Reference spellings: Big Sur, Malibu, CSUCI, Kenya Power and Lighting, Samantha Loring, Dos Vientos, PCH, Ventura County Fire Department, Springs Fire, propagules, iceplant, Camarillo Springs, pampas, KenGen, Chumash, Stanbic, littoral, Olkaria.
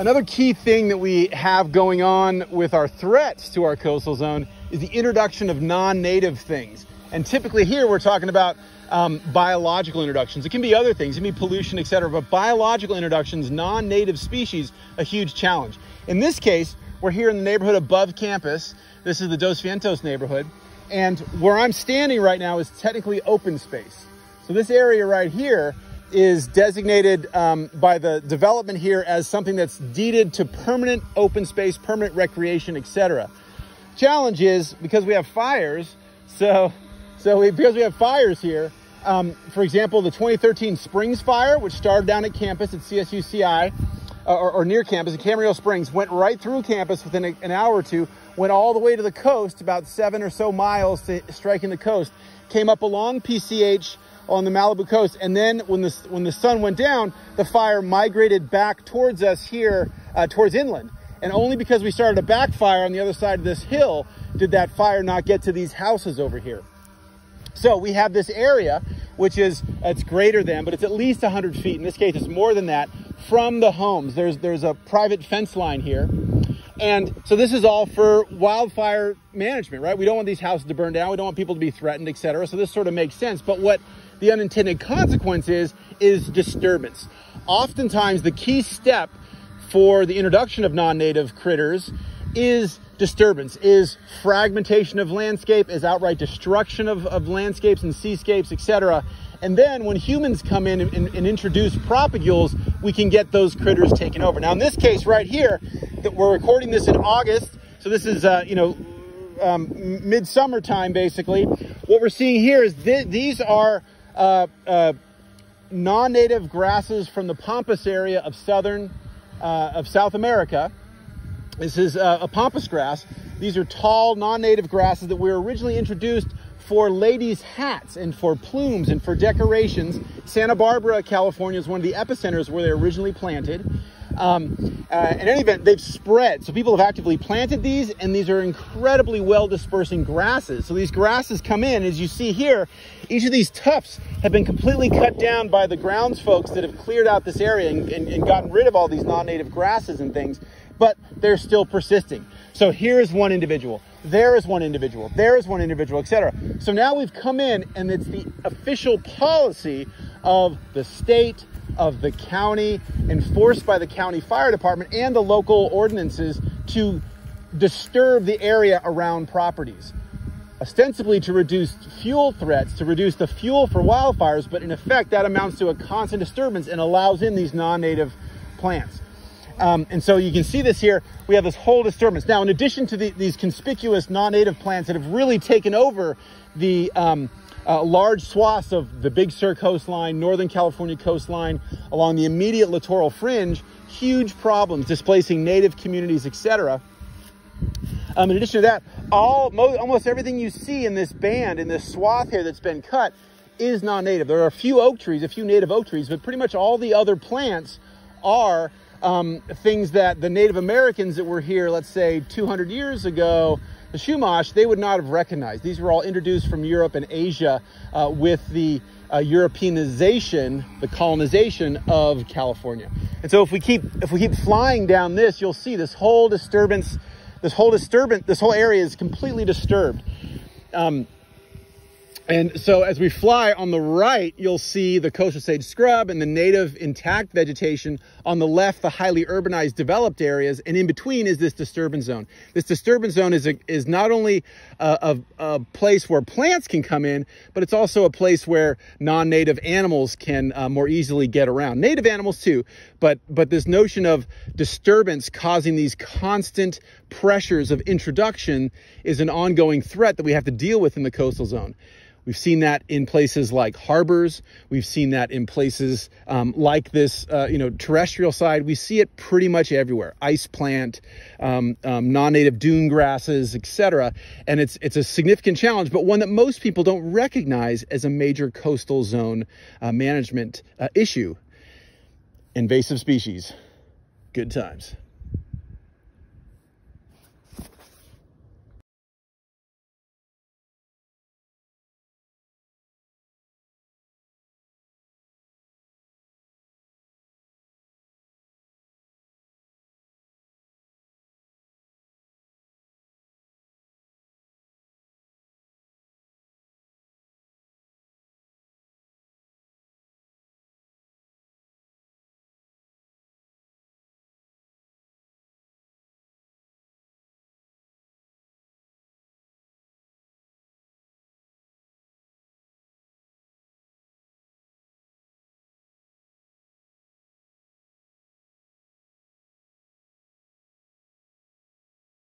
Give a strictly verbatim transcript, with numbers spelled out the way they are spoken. Another key thing that we have going on with our threats to our coastal zone is the introduction of non-native things. And typically here we're talking about um, biological introductions. It can be other things, it can be pollution, et cetera, but biological introductions, non-native species, a huge challenge. In this case, we're here in the neighborhood above campus. This is the Dos Vientos neighborhood. And where I'm standing right now is technically open space. So this area right here is designated um, by the development here as something that's deeded to permanent open space, permanent recreation, et cetera. Challenge is because we have fires. So, so we, because we have fires here, um, for example, the twenty thirteen Springs Fire, which started down at campus at C S U C I uh, or, or near campus at Camarillo Springs, went right through campus within a, an hour or two, went all the way to the coast, about seven or so miles to striking the coast, came up along P C H on the Malibu coast. And then when the, when the sun went down, the fire migrated back towards us here, uh, towards inland. And only because we started a backfire on the other side of this hill did that fire not get to these houses over here. So we have this area, which is, it's greater than, but it's at least one hundred feet. In this case, it's more than that from the homes. There's, there's a private fence line here. And so this is all for wildfire management, right? We don't want these houses to burn down. We don't want people to be threatened, et cetera. So this sort of makes sense. But what the unintended consequence is, is disturbance. Oftentimes the key step for the introduction of non-native critters is disturbance, is fragmentation of landscape, is outright destruction of, of landscapes and seascapes, et cetera. And then when humans come in and, and, and introduce propagules, we can get those critters taken over. Now in this case right here, that we're recording this in August, so this is uh, you know um, midsummer time basically. What we're seeing here is th these are uh, uh, non-native grasses from the pampas area of southern. Uh, of South America. This is uh, a pampas grass. These are tall, non-native grasses that were originally introduced for ladies' hats and for plumes and for decorations. Santa Barbara, California is one of the epicenters where they originally planted. Um, uh, in any event, they've spread. So people have actively planted these, and these are incredibly well-dispersing grasses. So these grasses come in, as you see here, each of these tufts have been completely cut down by the grounds folks that have cleared out this area and, and, and gotten rid of all these non-native grasses and things, but they're still persisting. So here's one individual, there is one individual, there is one individual, et cetera. So now we've come in, and it's the official policy of the state, of the county, enforced by the county fire department and the local ordinances, to disturb the area around properties, ostensibly to reduce fuel threats, to reduce the fuel for wildfires, but in effect that amounts to a constant disturbance and allows in these non-native plants. Um, and so you can see this here, we have this whole disturbance. Now, in addition to the, these conspicuous non-native plants that have really taken over the um, uh, large swaths of the Big Sur coastline, Northern California coastline, along the immediate littoral fringe, huge problems, displacing native communities, et cetera. Um, in addition to that, all, most, almost everything you see in this band, in this swath here that's been cut, is non-native. There are a few oak trees, a few native oak trees, but pretty much all the other plants are Um, things that the Native Americans that were here, let's say two hundred years ago, the Chumash, they would not have recognized. These were all introduced from Europe and Asia uh, with the uh, Europeanization, the colonization of California. And so if we keep if we keep flying down this, you'll see this whole disturbance, this whole disturbance, this whole area is completely disturbed. Um, And so as we fly on the right, you'll see the coastal sage scrub and the native intact vegetation. On the left, the highly urbanized developed areas. And in between is this disturbance zone. This disturbance zone is, a, is not only a, a, a place where plants can come in, but it's also a place where non-native animals can uh, more easily get around. Native animals too, but, but this notion of disturbance causing these constant pressures of introduction is an ongoing threat that we have to deal with in the coastal zone. We've seen that in places like harbors. We've seen that in places um, like this, uh, you know, terrestrial side. We see it pretty much everywhere. Ice plant, um, um, non-native dune grasses, et cetera. And it's it's a significant challenge, but one that most people don't recognize as a major coastal zone uh, management uh, issue. Invasive species. Good times.